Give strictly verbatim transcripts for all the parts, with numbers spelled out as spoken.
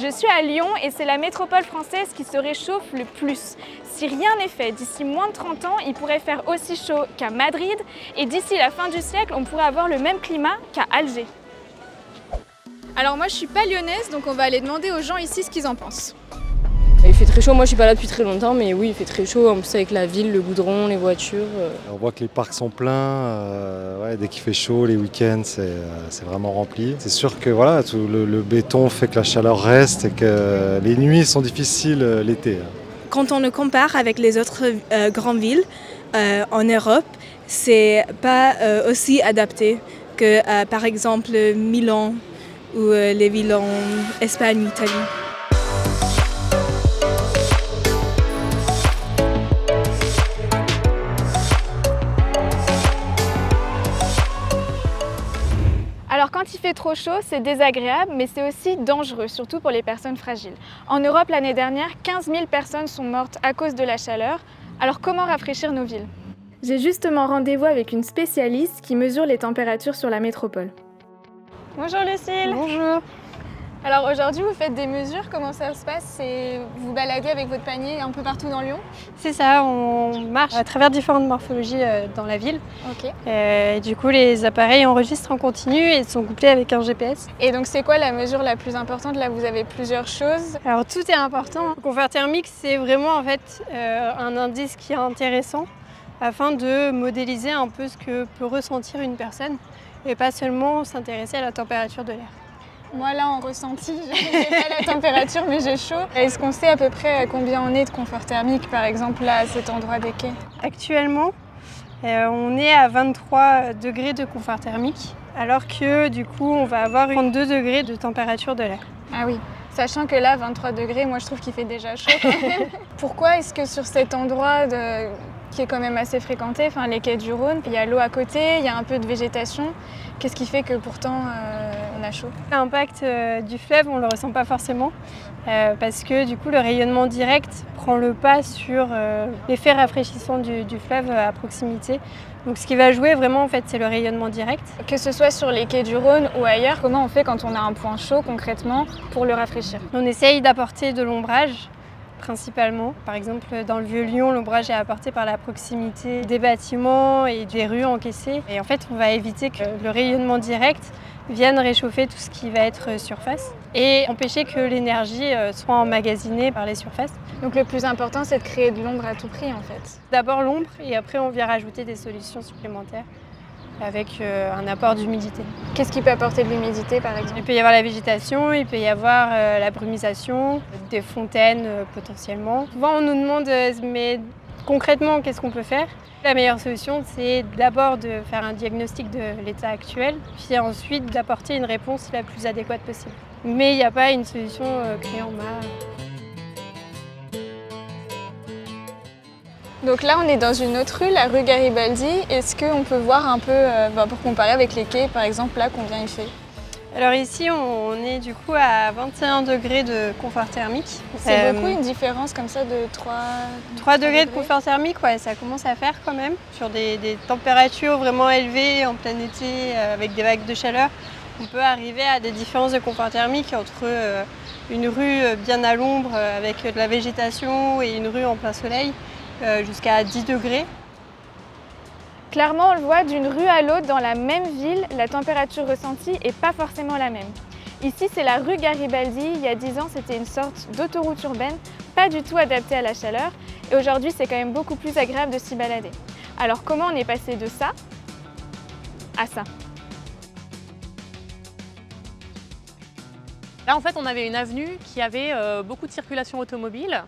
Je suis à Lyon et c'est la métropole française qui se réchauffe le plus. Si rien n'est fait, d'ici moins de trente ans, il pourrait faire aussi chaud qu'à Madrid et d'ici la fin du siècle, on pourrait avoir le même climat qu'à Alger. Alors moi, je suis pas lyonnaise, donc on va aller demander aux gens ici ce qu'ils en pensent. Il fait très chaud, moi je suis pas là depuis très longtemps, mais oui, il fait très chaud, en plus avec la ville, le goudron, les voitures. Euh... On voit que les parcs sont pleins, euh, ouais, dès qu'il fait chaud, les week-ends, c'est euh, vraiment rempli. C'est sûr que voilà, tout le, le béton fait que la chaleur reste et que euh, les nuits sont difficiles euh, l'été. Hein. Quand on le compare avec les autres euh, grandes villes euh, en Europe, c'est pas euh, aussi adapté que euh, par exemple Milan ou euh, les villes en Espagne, Italie. Alors quand il fait trop chaud, c'est désagréable, mais c'est aussi dangereux, surtout pour les personnes fragiles. En Europe, l'année dernière, quinze mille personnes sont mortes à cause de la chaleur. Alors comment rafraîchir nos villes? J'ai justement rendez-vous avec une spécialiste qui mesure les températures sur la métropole. Bonjour Lucille. Bonjour. Alors aujourd'hui, vous faites des mesures, comment ça se passe? Vous baladez avec votre panier un peu partout dans Lyon? C'est ça, on marche à travers différentes morphologies dans la ville. Okay. Et du coup, les appareils enregistrent en continu et sont couplés avec un G P S. Et donc c'est quoi la mesure la plus importante? Là, vous avez plusieurs choses. Alors tout est important. Le confort thermique, c'est vraiment en fait euh, un indice qui est intéressant afin de modéliser un peu ce que peut ressentir une personne et pas seulement s'intéresser à la température de l'air. Moi là en ressenti, j'ai pas la température mais j'ai chaud. Est-ce qu'on sait à peu près à combien on est de confort thermique par exemple là à cet endroit des quais? Actuellement, euh, on est à vingt-trois degrés de confort thermique alors que du coup on va avoir trente-deux degrés de température de l'air. Ah oui, sachant que là vingt-trois degrés, moi je trouve qu'il fait déjà chaud quand même. Pourquoi est-ce que sur cet endroit de... qui est quand même assez fréquenté, enfin les quais du Rhône, il y a l'eau à côté, il y a un peu de végétation. Qu'est-ce qui fait que pourtant euh, on a chaud? L'impact euh, du fleuve, on ne le ressent pas forcément euh, parce que du coup le rayonnement direct prend le pas sur euh, l'effet rafraîchissant du, du fleuve à proximité. Donc ce qui va jouer vraiment en fait c'est le rayonnement direct. Que ce soit sur les quais du Rhône ou ailleurs, comment on fait quand on a un point chaud concrètement pour le rafraîchir? On essaye d'apporter de l'ombrage. Principalement. Par exemple, dans le Vieux-Lyon, l'ombrage est apporté par la proximité des bâtiments et des rues encaissées. Et en fait, on va éviter que le rayonnement direct vienne réchauffer tout ce qui va être surface et empêcher que l'énergie soit emmagasinée par les surfaces. Donc le plus important, c'est de créer de l'ombre à tout prix, en fait. D'abord l'ombre et après, on vient rajouter des solutions supplémentaires avec un apport d'humidité. Qu'est-ce qui peut apporter de l'humidité par exemple? Il peut y avoir la végétation, il peut y avoir la brumisation, des fontaines potentiellement. Souvent on nous demande mais concrètement qu'est-ce qu'on peut faire? La meilleure solution c'est d'abord de faire un diagnostic de l'état actuel, puis ensuite d'apporter une réponse la plus adéquate possible. Mais il n'y a pas une solution clé en main. Donc là, on est dans une autre rue, la rue Garibaldi. Est-ce qu'on peut voir un peu, euh, pour comparer avec les quais, par exemple, là, combien il fait? Alors ici, on est du coup à vingt et un degrés de confort thermique. C'est euh, beaucoup une différence comme ça de trois, trois, trois degrés, degrés de confort thermique, ouais, ça commence à faire quand même. Sur des, des températures vraiment élevées, en plein été, avec des vagues de chaleur, on peut arriver à des différences de confort thermique entre euh, une rue bien à l'ombre, avec de la végétation, et une rue en plein soleil. Euh, jusqu'à dix degrés. Clairement, on le voit d'une rue à l'autre dans la même ville, la température ressentie n'est pas forcément la même. Ici, c'est la rue Garibaldi. Il y a dix ans, c'était une sorte d'autoroute urbaine, pas du tout adaptée à la chaleur. Et aujourd'hui, c'est quand même beaucoup plus agréable de s'y balader. Alors, comment on est passé de ça à ça? Là, en fait, on avait une avenue qui avait euh, beaucoup de circulation automobile.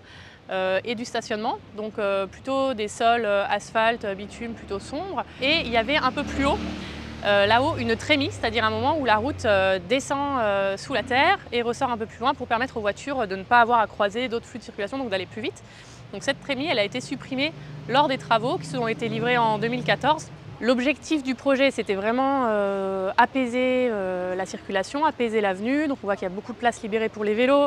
Euh, et du stationnement, donc euh, plutôt des sols euh, asphalte, bitume plutôt sombre. Et il y avait un peu plus haut, euh, là-haut, une trémie, c'est-à-dire un moment où la route euh, descend euh, sous la terre et ressort un peu plus loin pour permettre aux voitures de ne pas avoir à croiser d'autres flux de circulation, donc d'aller plus vite. Donc cette trémie, elle a été supprimée lors des travaux qui ont été livrés en deux mille quatorze. L'objectif du projet, c'était vraiment euh, apaiser euh, la circulation, apaiser l'avenue. Donc on voit qu'il y a beaucoup de places libérées pour les vélos,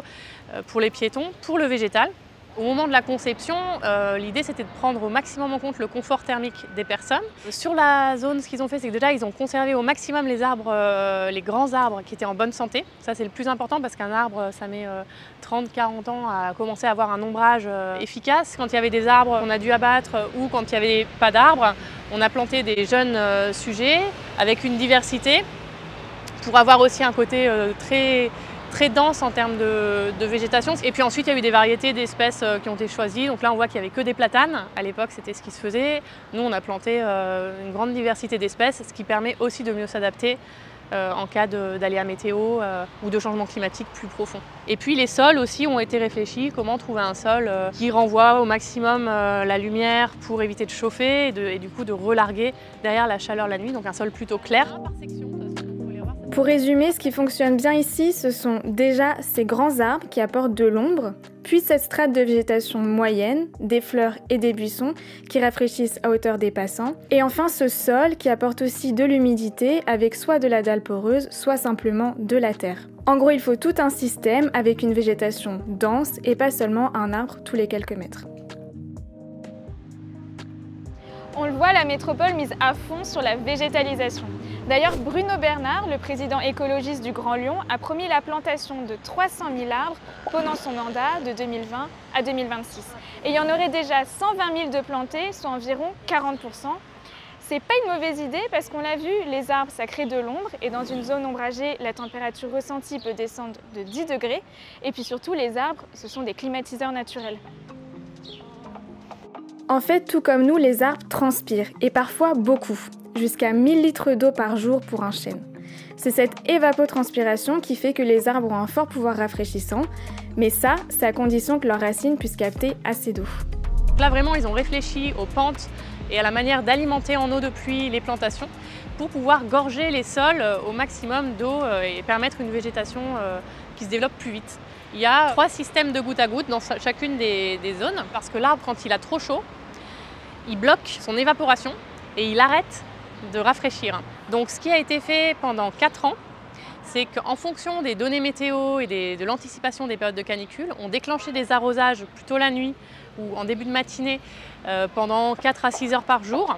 euh, pour les piétons, pour le végétal. Au moment de la conception, euh, l'idée c'était de prendre au maximum en compte le confort thermique des personnes. Sur la zone, ce qu'ils ont fait, c'est que déjà ils ont conservé au maximum les arbres, euh, les grands arbres qui étaient en bonne santé. Ça c'est le plus important parce qu'un arbre, ça met euh, trente à quarante ans à commencer à avoir un ombrage euh, efficace. Quand il y avait des arbres qu'on a dû abattre ou quand il n'y avait pas d'arbres, on a planté des jeunes euh, sujets avec une diversité pour avoir aussi un côté euh, très... très dense en termes de, de végétation. Et puis ensuite, il y a eu des variétés d'espèces qui ont été choisies. Donc là, on voit qu'il n'y avait que des platanes. À l'époque, c'était ce qui se faisait. Nous, on a planté euh, une grande diversité d'espèces, ce qui permet aussi de mieux s'adapter euh, en cas d'aléas météo euh, ou de changement climatique plus profond. Et puis les sols aussi ont été réfléchis. Comment trouver un sol euh, qui renvoie au maximum euh, la lumière pour éviter de chauffer et, de, et du coup de relarguer derrière la chaleur la nuit. Donc un sol plutôt clair. Pour résumer, ce qui fonctionne bien ici, ce sont déjà ces grands arbres qui apportent de l'ombre, puis cette strate de végétation moyenne, des fleurs et des buissons qui rafraîchissent à hauteur des passants, et enfin ce sol qui apporte aussi de l'humidité avec soit de la dalle poreuse, soit simplement de la terre. En gros, il faut tout un système avec une végétation dense et pas seulement un arbre tous les quelques mètres. On le voit, la métropole mise à fond sur la végétalisation. D'ailleurs, Bruno Bernard, le président écologiste du Grand Lyon, a promis la plantation de trois cent mille arbres pendant son mandat de deux mille vingt à deux mille vingt-six. Et il y en aurait déjà cent vingt mille de plantés, soit environ quarante pour cent. C'est pas une mauvaise idée parce qu'on l'a vu, les arbres ça crée de l'ombre et dans une zone ombragée, la température ressentie peut descendre de dix degrés. Et puis surtout, les arbres, ce sont des climatiseurs naturels. En fait, tout comme nous, les arbres transpirent, et parfois beaucoup, jusqu'à mille litres d'eau par jour pour un chêne. C'est cette évapotranspiration qui fait que les arbres ont un fort pouvoir rafraîchissant, mais ça, c'est à condition que leurs racines puissent capter assez d'eau. Là, vraiment, ils ont réfléchi aux pentes et à la manière d'alimenter en eau de pluie les plantations pour pouvoir gorger les sols au maximum d'eau et permettre une végétation qui se développe plus vite. Il y a trois systèmes de goutte à goutte dans chacune des, des zones parce que l'arbre, quand il a trop chaud, il bloque son évaporation et il arrête de rafraîchir. Donc ce qui a été fait pendant quatre ans, c'est qu'en fonction des données météo et des, de l'anticipation des périodes de canicule, on déclenchait des arrosages plutôt la nuit ou en début de matinée euh, pendant quatre à six heures par jour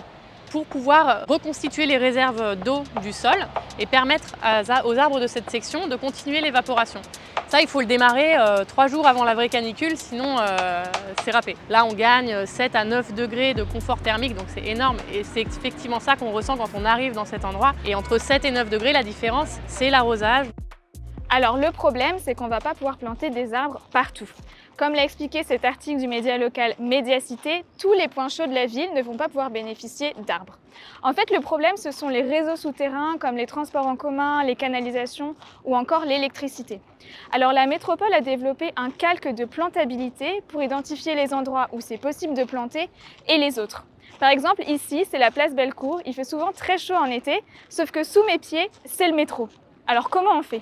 pour pouvoir reconstituer les réserves d'eau du sol et permettre à, aux arbres de cette section de continuer l'évaporation. Ça, il faut le démarrer euh, trois jours avant la vraie canicule, sinon euh, c'est râpé. Là, on gagne sept à neuf degrés de confort thermique, donc c'est énorme. Et c'est effectivement ça qu'on ressent quand on arrive dans cet endroit. Et entre sept et neuf degrés, la différence, c'est l'arrosage. Alors le problème, c'est qu'on ne va pas pouvoir planter des arbres partout. Comme l'a expliqué cet article du média local Médiacités, tous les points chauds de la ville ne vont pas pouvoir bénéficier d'arbres. En fait, le problème, ce sont les réseaux souterrains comme les transports en commun, les canalisations ou encore l'électricité. Alors la métropole a développé un calque de plantabilité pour identifier les endroits où c'est possible de planter et les autres. Par exemple, ici, c'est la place Bellecour, il fait souvent très chaud en été, sauf que sous mes pieds, c'est le métro. Alors comment on fait ?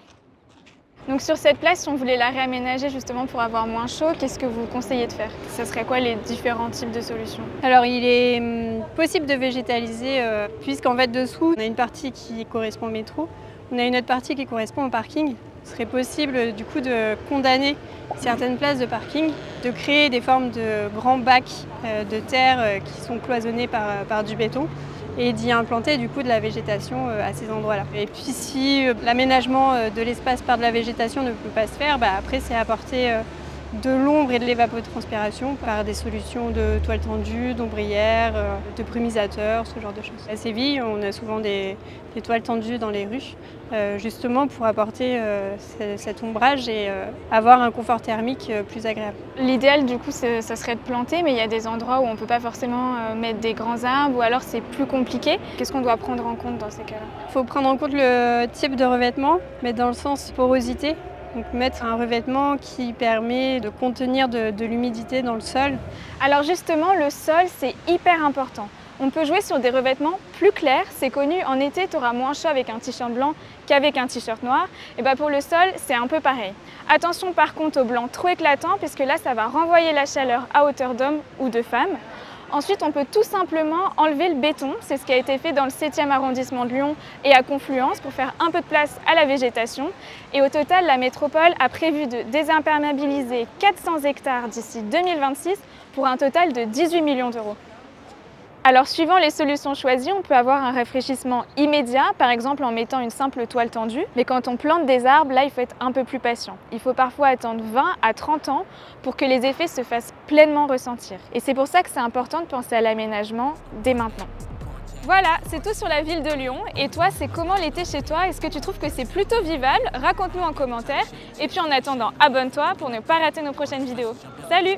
Donc sur cette place, si on voulait la réaménager justement pour avoir moins chaud, qu'est-ce que vous conseillez de faire? Ce serait quoi les différents types de solutions? Alors il est possible de végétaliser euh, puisqu'en fait dessous, on a une partie qui correspond au métro, on a une autre partie qui correspond au parking. Ce serait possible du coup de condamner certaines places de parking, de créer des formes de grands bacs euh, de terre euh, qui sont cloisonnés par, par du béton, et d'y implanter du coup de la végétation à ces endroits-là. Et puis si l'aménagement de l'espace par de la végétation ne peut pas se faire, bah, après c'est apporter de l'ombre et de l'évapotranspiration par des solutions de toiles tendues, d'ombrières, de brumisateurs, ce genre de choses. À Séville, on a souvent des, des toiles tendues dans les rues, justement pour apporter cet ombrage et avoir un confort thermique plus agréable. L'idéal du coup, ça serait de planter, mais il y a des endroits où on ne peut pas forcément mettre des grands arbres ou alors c'est plus compliqué. Qu'est-ce qu'on doit prendre en compte dans ces cas-là? Il faut prendre en compte le type de revêtement, mais dans le sens porosité. Donc mettre un revêtement qui permet de contenir de, de l'humidité dans le sol. Alors justement, le sol, c'est hyper important. On peut jouer sur des revêtements plus clairs. C'est connu, en été, tu auras moins chaud avec un t-shirt blanc qu'avec un t-shirt noir. Et bien pour le sol, c'est un peu pareil. Attention par contre au blanc trop éclatant, puisque là, ça va renvoyer la chaleur à hauteur d'homme ou de femme. Ensuite, on peut tout simplement enlever le béton. C'est ce qui a été fait dans le septième arrondissement de Lyon et à Confluence pour faire un peu de place à la végétation. Et au total, la métropole a prévu de désimperméabiliser quatre cents hectares d'ici deux mille vingt-six pour un total de dix-huit millions d'euros. Alors, suivant les solutions choisies, on peut avoir un rafraîchissement immédiat, par exemple en mettant une simple toile tendue. Mais quand on plante des arbres, là, il faut être un peu plus patient. Il faut parfois attendre vingt à trente ans pour que les effets se fassent pleinement ressentir. Et c'est pour ça que c'est important de penser à l'aménagement dès maintenant. Voilà, c'est tout sur la ville de Lyon. Et toi, c'est comment l'été chez toi? Est-ce que tu trouves que c'est plutôt vivable? Raconte-nous en commentaire. Et puis en attendant, abonne-toi pour ne pas rater nos prochaines vidéos. Salut!